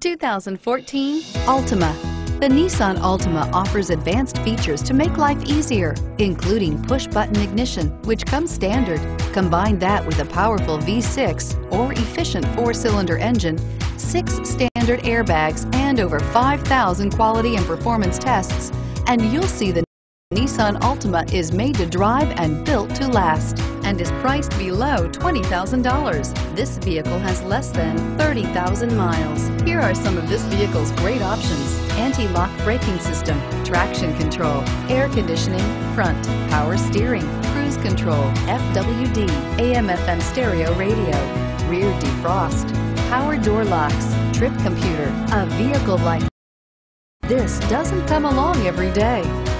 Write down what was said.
2014 Altima. The Nissan Altima offers advanced features to make life easier, including push-button ignition, which comes standard. Combine that with a powerful V6 or efficient four-cylinder engine, 6 standard airbags, and over 5,000 quality and performance tests, and you'll see the Nissan Altima is made to drive and built to last, and is priced below $20,000. This vehicle has less than 30,000 miles. Here are some of this vehicle's great options: anti-lock braking system, traction control, air conditioning, front, power steering, cruise control, FWD, AM/FM stereo radio, rear defrost, power door locks, trip computer. A vehicle like this doesn't come along every day.